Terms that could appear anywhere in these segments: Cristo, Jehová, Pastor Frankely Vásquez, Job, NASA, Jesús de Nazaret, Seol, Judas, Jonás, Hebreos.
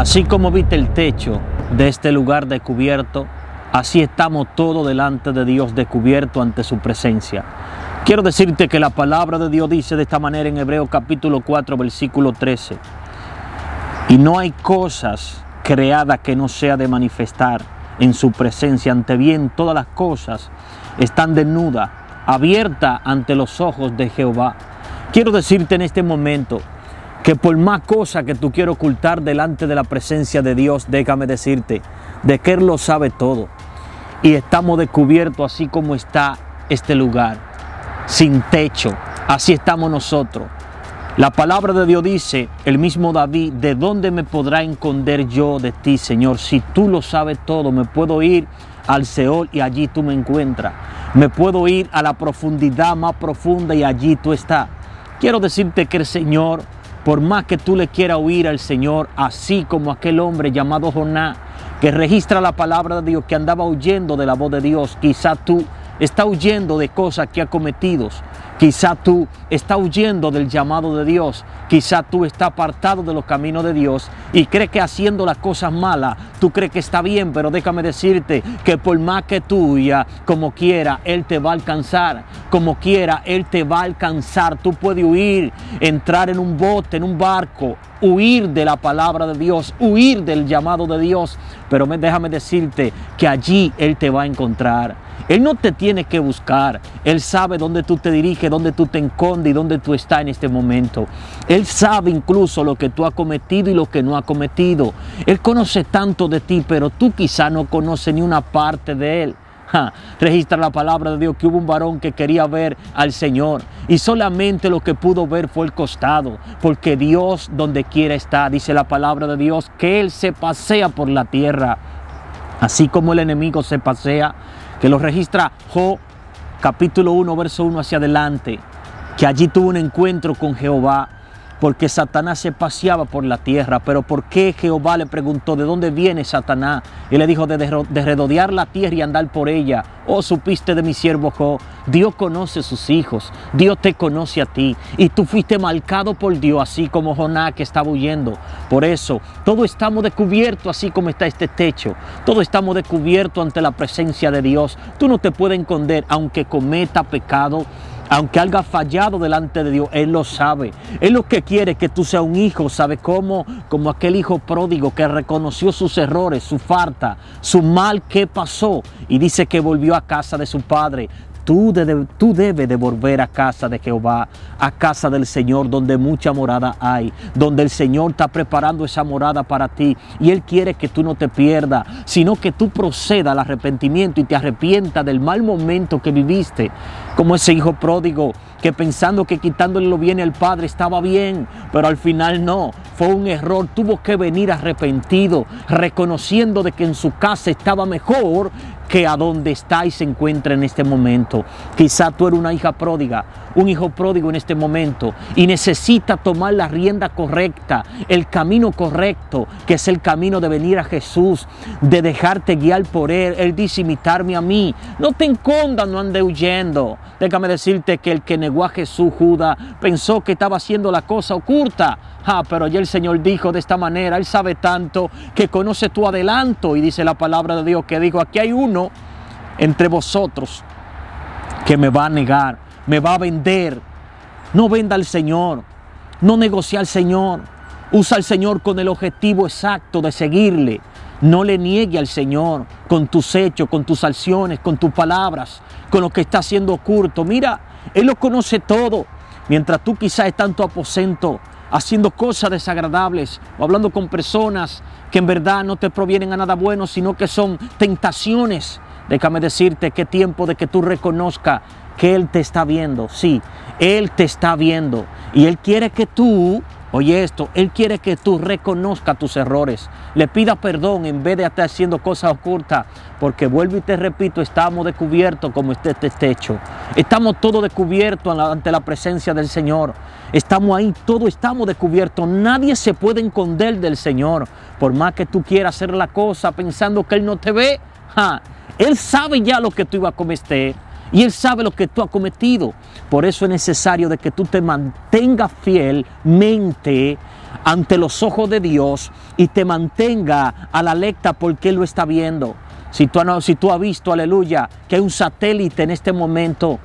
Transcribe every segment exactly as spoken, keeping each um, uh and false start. Así como viste el techo de este lugar descubierto, así estamos todos delante de Dios descubierto ante su presencia. Quiero decirte que la palabra de Dios dice de esta manera en Hebreos capítulo cuatro, versículo trece. Y no hay cosas creadas que no sea de manifestar en su presencia. Ante bien, todas las cosas están desnudas, abiertas ante los ojos de Jehová. Quiero decirte en este momento que por más cosas que tú quieras ocultar delante de la presencia de Dios, déjame decirte de que Él lo sabe todo. Y estamos descubiertos así como está este lugar, sin techo. Así estamos nosotros. La palabra de Dios dice, el mismo David, ¿de dónde me podrá esconder yo de ti, Señor? Si tú lo sabes todo, me puedo ir al Seol y allí tú me encuentras. Me puedo ir a la profundidad más profunda y allí tú estás. Quiero decirte que el Señor, por más que tú le quieras huir al Señor, así como aquel hombre llamado Jonás, que registra la palabra de Dios, que andaba huyendo de la voz de Dios, quizá tú estás huyendo de cosas que ha cometido, quizá tú estás huyendo del llamado de Dios, quizá tú estás apartado de los caminos de Dios y crees que haciendo las cosas malas, tú crees que está bien, pero déjame decirte que por más que tú huyas, como quiera, Él te va a alcanzar, como quiera, Él te va a alcanzar. Tú puedes huir, entrar en un bote, en un barco, huir de la palabra de Dios, huir del llamado de Dios, pero déjame decirte que allí Él te va a encontrar. Él no te tiene que buscar. Él sabe dónde tú te diriges, dónde tú te escondes y dónde tú estás en este momento. Él sabe incluso lo que tú has cometido y lo que no has cometido. Él conoce tanto de ti, pero tú quizá no conoces ni una parte de Él. Ja, registra la palabra de Dios que hubo un varón que quería ver al Señor y solamente lo que pudo ver fue el costado, porque Dios donde quiera está, dice la palabra de Dios, que Él se pasea por la tierra, así como el enemigo se pasea, que lo registra Job, capítulo uno, verso uno hacia adelante, que allí tuvo un encuentro con Jehová, porque Satanás se paseaba por la tierra. Pero ¿por qué? Jehová le preguntó, ¿de dónde viene Satanás? Y le dijo, de, de rodear la tierra y andar por ella. Oh, supiste de mi siervo Job. Dios conoce a sus hijos, Dios te conoce a ti, y tú fuiste marcado por Dios, así como Jonás que estaba huyendo. Por eso, todos estamos descubiertos así como está este techo, todos estamos descubiertos ante la presencia de Dios. Tú no te puedes esconder, aunque cometa pecado, aunque haya fallado delante de Dios, Él lo sabe. Él lo que quiere es que tú seas un hijo, ¿sabe cómo? Como aquel hijo pródigo que reconoció sus errores, su falta, su mal que pasó, y dice que volvió a casa de su padre. Tú, de, tú debes de volver a casa de Jehová, a casa del Señor, donde mucha morada hay, donde el Señor está preparando esa morada para ti. Y Él quiere que tú no te pierdas, sino que tú procedas al arrepentimiento y te arrepientas del mal momento que viviste. Como ese hijo pródigo que pensando que quitándole lo bien al padre estaba bien, pero al final no, fue un error, tuvo que venir arrepentido, reconociendo de que en su casa estaba mejor que a donde está y se encuentra en este momento. Quizá tú eres una hija pródiga, un hijo pródigo en este momento y necesita tomar la rienda correcta, el camino correcto, que es el camino de venir a Jesús, de dejarte guiar por Él. Él dice, imitarme a mí. No te escondas, no andes huyendo. Déjame decirte que el que negó a Jesús, Judas, pensó que estaba haciendo la cosa oculta. Ah, pero ya el Señor dijo de esta manera, Él sabe tanto que conoce tu adelanto. Y dice la palabra de Dios que dijo, aquí hay uno entre vosotros que me va a negar, me va a vender. No venda al Señor, no negocie al Señor, usa al Señor con el objetivo exacto de seguirle. No le niegue al Señor con tus hechos, con tus acciones, con tus palabras, con lo que está haciendo oculto. Mira, Él lo conoce todo. Mientras tú quizás estás en tu aposento haciendo cosas desagradables o hablando con personas que en verdad no te provienen a nada bueno, sino que son tentaciones, déjame decirte que es tiempo de que tú reconozcas que Él te está viendo. Sí, Él te está viendo y Él quiere que tú, oye esto, Él quiere que tú reconozcas tus errores, le pidas perdón en vez de estar haciendo cosas ocultas, porque vuelvo y te repito, estamos descubiertos como este, este techo. Estamos todos descubiertos ante la presencia del Señor. Estamos ahí, todos estamos descubiertos. Nadie se puede esconder del Señor. Por más que tú quieras hacer la cosa pensando que Él no te ve, ja, Él sabe ya lo que tú ibas a cometer. Y Él sabe lo que tú has cometido. Por eso es necesario de que tú te mantengas fielmente ante los ojos de Dios y te mantenga a la alerta porque Él lo está viendo. Si tú, si tú has visto, aleluya, que hay un satélite en este momento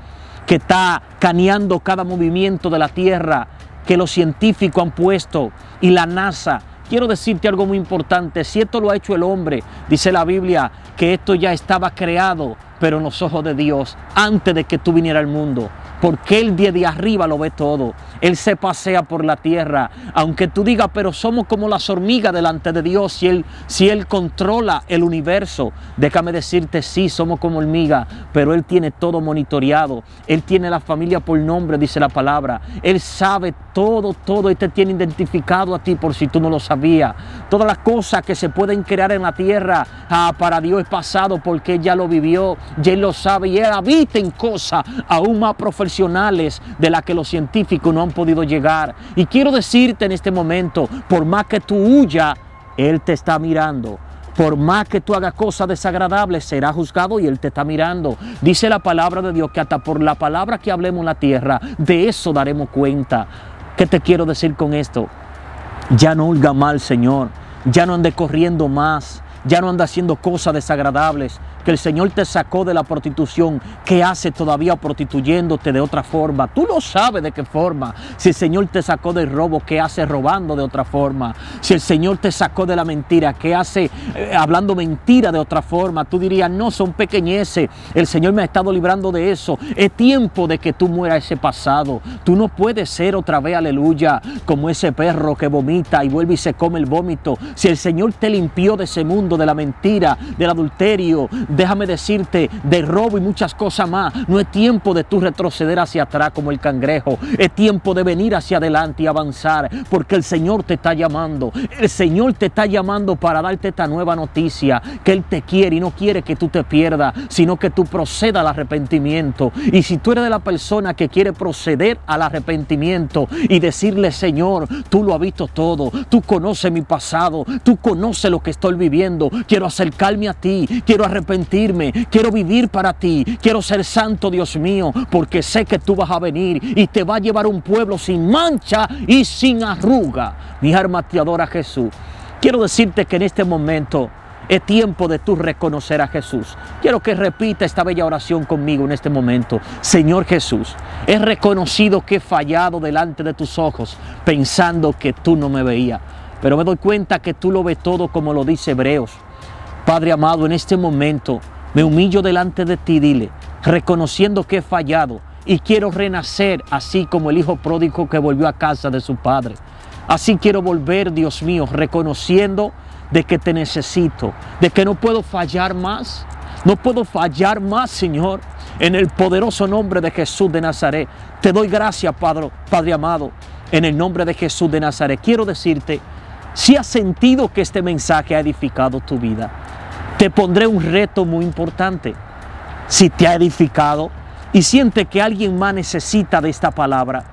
que está caneando cada movimiento de la Tierra que los científicos han puesto y la NASA. Quiero decirte algo muy importante. Si esto lo ha hecho el hombre, dice la Biblia, que esto ya estaba creado, pero en los ojos de Dios, antes de que tú vinieras al mundo. Porque Él desde arriba lo ve todo. Él se pasea por la tierra. Aunque tú digas, pero somos como las hormigas delante de Dios. Si Él, si él controla el universo, déjame decirte, sí, somos como hormigas, pero Él tiene todo monitoreado. Él tiene la familia por nombre, dice la palabra. Él sabe todo, todo. Y te tiene identificado a ti por si tú no lo sabías. Todas las cosas que se pueden crear en la tierra, ah, para Dios es pasado porque Él ya lo vivió. Y Él lo sabe y Él habita en cosas aún más profesionales de las que los científicos no han podido llegar. Y quiero decirte en este momento, por más que tú huyas, Él te está mirando. Por más que tú hagas cosas desagradables, será juzgado y Él te está mirando. Dice la palabra de Dios que hasta por la palabra que hablemos en la tierra, de eso daremos cuenta. ¿Qué te quiero decir con esto? Ya no hurga mal, Señor. Ya no ande corriendo más. Ya no anda haciendo cosas desagradables, que el Señor te sacó de la prostitución. ¿Qué hace todavía prostituyéndote de otra forma? Tú no sabes de qué forma. Si el Señor te sacó del robo, ¿qué hace robando de otra forma? Si el Señor te sacó de la mentira, ¿qué hace eh, hablando mentira de otra forma? Tú dirías, no, son pequeñeces. El Señor me ha estado librando de eso. Es tiempo de que tú mueras ese pasado. Tú no puedes ser otra vez, aleluya, como ese perro que vomita y vuelve y se come el vómito. Si el Señor te limpió de ese mundo, de la mentira, del adulterio, déjame decirte, de robo y muchas cosas más. No es tiempo de tú retroceder hacia atrás como el cangrejo. Es tiempo de venir hacia adelante y avanzar, porque el Señor te está llamando. El Señor te está llamando para darte esta nueva noticia, que Él te quiere y no quiere que tú te pierdas, sino que tú procedas al arrepentimiento. Y si tú eres de la persona que quiere proceder al arrepentimiento y decirle, Señor, tú lo has visto todo, tú conoces mi pasado, tú conoces lo que estoy viviendo, quiero acercarme a ti, quiero arrepentirme, quiero vivir para ti, quiero ser santo, Dios mío, porque sé que tú vas a venir y te va a llevar un pueblo sin mancha y sin arruga. Mi alma te adora, Jesús. Quiero decirte que en este momento es tiempo de tú reconocer a Jesús. Quiero que repita esta bella oración conmigo en este momento. Señor Jesús, he reconocido que he fallado delante de tus ojos, pensando que tú no me veías. Pero me doy cuenta que tú lo ves todo, como lo dice Hebreos. Padre amado, en este momento me humillo delante de ti, dile, reconociendo que he fallado y quiero renacer así como el hijo pródigo que volvió a casa de su padre. Así quiero volver, Dios mío, reconociendo de que te necesito, de que no puedo fallar más, no puedo fallar más, Señor. En el poderoso nombre de Jesús de Nazaret, te doy gracias, Padre, Padre amado, en el nombre de Jesús de Nazaret. Quiero decirte, si has sentido que este mensaje ha edificado tu vida, te pondré un reto muy importante. Si te ha edificado y siente que alguien más necesita de esta palabra,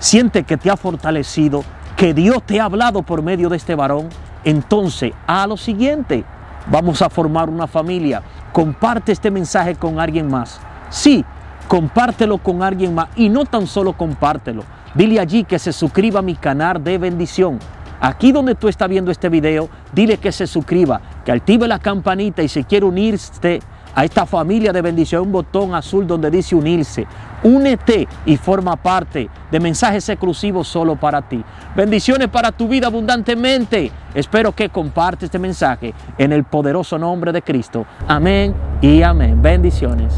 siente que te ha fortalecido, que Dios te ha hablado por medio de este varón, entonces a lo siguiente, vamos a formar una familia. Comparte este mensaje con alguien más. Sí, compártelo con alguien más y no tan solo compártelo. Dile allí que se suscriba a mi canal de bendición. Aquí donde tú estás viendo este video, dile que se suscriba, que active la campanita y si quiere unirse a esta familia de bendición, un botón azul donde dice unirse. Únete y forma parte de mensajes exclusivos solo para ti. Bendiciones para tu vida abundantemente. Espero que compartas este mensaje en el poderoso nombre de Cristo. Amén y amén. Bendiciones.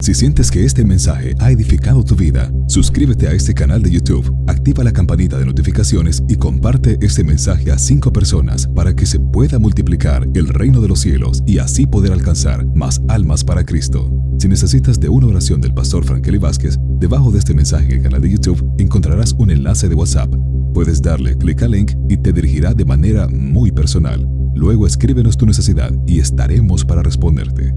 Si sientes que este mensaje ha edificado tu vida, suscríbete a este canal de YouTube, activa la campanita de notificaciones y comparte este mensaje a cinco personas para que se pueda multiplicar el reino de los cielos y así poder alcanzar más almas para Cristo. Si necesitas de una oración del Pastor Frankely Vásquez, debajo de este mensaje en el canal de YouTube encontrarás un enlace de WhatsApp. Puedes darle clic al link y te dirigirá de manera muy personal. Luego escríbenos tu necesidad y estaremos para responderte.